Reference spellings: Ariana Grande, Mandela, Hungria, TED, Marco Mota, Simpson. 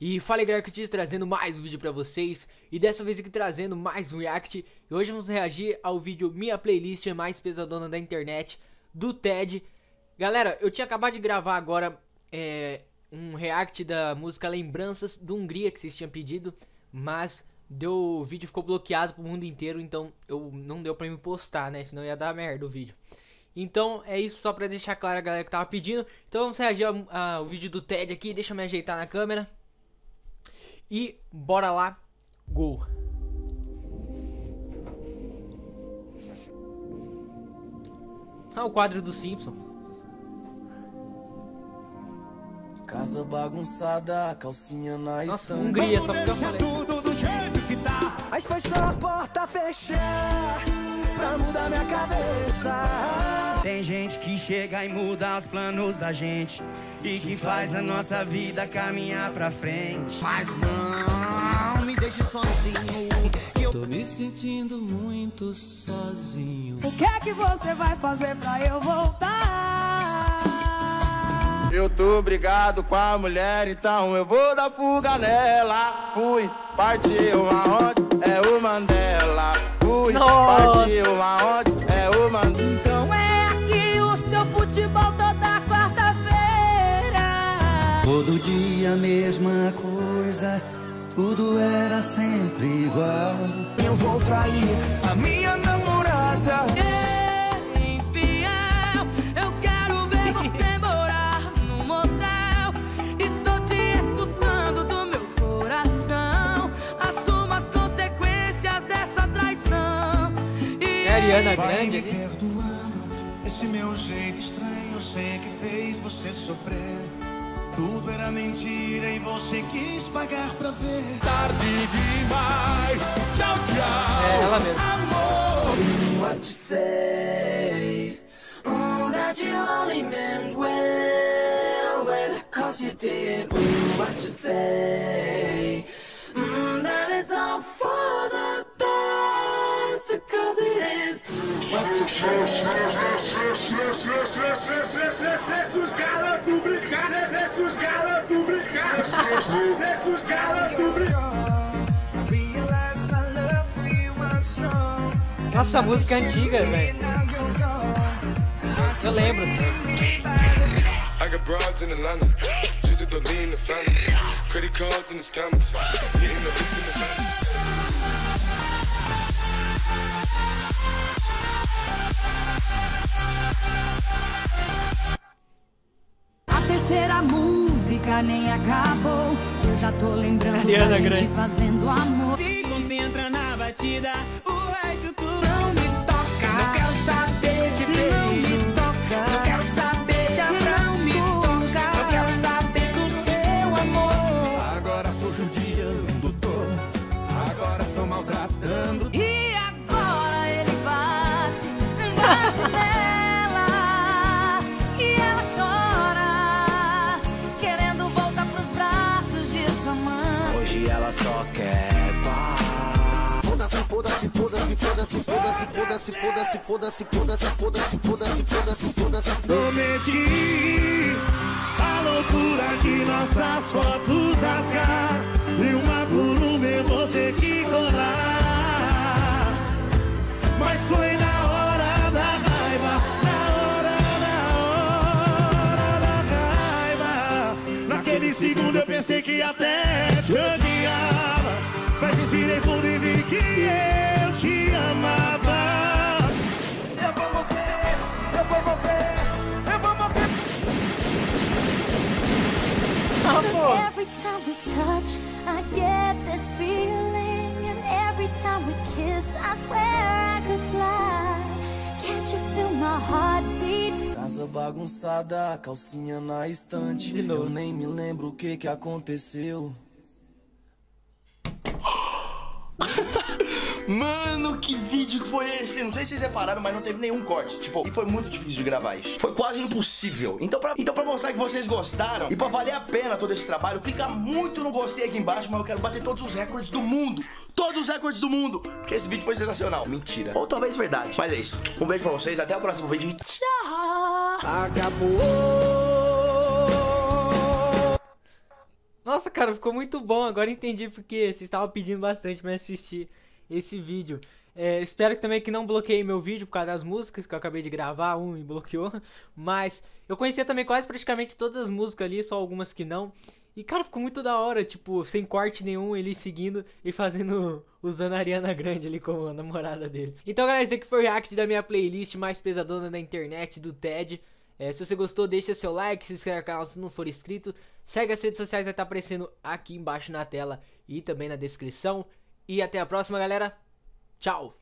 E fala aí, galera, que trazendo mais um vídeo pra vocês. E dessa vez aqui trazendo mais um react. E hoje vamos reagir ao vídeo Minha Playlist Mais Pesadona da Internet, do TED. Galera, eu tinha acabado de gravar agora um react da música Lembranças do Hungria, que vocês tinham pedido, mas o vídeo ficou bloqueado pro mundo inteiro, então não deu pra me postar, né? Senão ia dar merda o vídeo. Então é isso, só pra deixar claro a galera que tava pedindo. Então vamos reagir ao vídeo do TED aqui. Deixa eu me ajeitar na câmera. E bora lá, go! Ah, o quadro do Simpson. Casa bagunçada, calcinha na estante. Nossa, Hungria, só porque eu falei. Tudo do jeito que tá. Mas foi só a porta fechar pra mudar minha cabeça. Tem gente que chega e muda os planos da gente e que faz a nossa vida caminhar pra frente. Mas não me deixe sozinho, eu tô me sentindo muito sozinho. O que é que você vai fazer pra eu voltar? Eu tô brigado com a mulher, então eu vou dar fuga nela. Fui, partiu aonde? É o Mandela. Fui, partiu aonde? É o Mandela. Então é aqui o seu futebol toda quarta-feira. Todo dia a mesma coisa, tudo era sempre igual. Eu vou trair a minha namorada. É infiel, eu quero ver você morar no motel. Estou te expulsando do meu coração. Assuma as consequências dessa traição. E Ariana Grande. Esse meu jeito estranho, eu sei que fez você sofrer. Tudo era mentira e você quis pagar pra ver. Tarde demais, tchau, tchau. É ela mesmo. Amor, what you say? That you only meant well, cause you did. What you say? That it's all for the best, cause it is. What you say? Os garotos brincaram. Deixa os garotos brincar, deixa os garotos brincar. Nossa, música antiga, velho. Eu lembro. Terceira música nem acabou, eu já tô lembrando Ariana Grande fazendo amor. Se concentra na batida, o resto tu não me toca. Não quero saber de beijo, não quero saber de abraço, não quero saber do seu amor. Agora tô judiando todo, agora tô maltratando. E agora ele bate nela. Ela só quer paz. Foda-se, foda-se, foda-se, foda-se, foda-se, foda-se, foda-se, foda-se, foda-se, foda-se, foda-se, foda-se. Prometi a loucura de nossas fotos rasgar e uma por uma eu vou ter que colar. Mas foi na hora da raiva, na hora da raiva. Naquele segundo eu pensei que até te odiava, mas inspirei fundo e vi que eu te amava. Eu vou morrer, eu vou morrer, eu vou morrer. Because every time we touch, I get this feeling, and every time we kiss, I swear I could fly. Can't you feel my heartbeat? Casa bagunçada, calcinha na estante. Eu nem me lembro o que aconteceu. Mano, que vídeo que foi esse? Não sei se vocês repararam, mas não teve nenhum corte. Tipo, e foi muito difícil de gravar isso. Foi quase impossível. Então pra mostrar que vocês gostaram e pra valer a pena todo esse trabalho, clica muito no gostei aqui embaixo, mas eu quero bater todos os recordes do mundo. Todos os recordes do mundo. Porque esse vídeo foi sensacional. Mentira. Ou talvez verdade. Mas é isso. Um beijo pra vocês, até o próximo vídeo e tchau! Acabou! Nossa, cara, ficou muito bom. Agora entendi porque vocês estavam pedindo bastante pra assistir esse vídeo. É, espero também que não bloqueie meu vídeo por causa das músicas, que eu acabei de gravar, um me bloqueou. Mas eu conhecia também quase praticamente todas as músicas ali, só algumas que não. E cara, ficou muito da hora, tipo, sem corte nenhum, ele seguindo e fazendo, usando a Ariana Grande ali como namorada dele. Então galera, esse aqui foi o react da minha playlist mais pesadona da internet, do TED. É, se você gostou, deixa seu like, se inscreve no canal se não for inscrito. Segue as redes sociais, vai estar aparecendo aqui embaixo na tela e também na descrição. E até a próxima galera, tchau!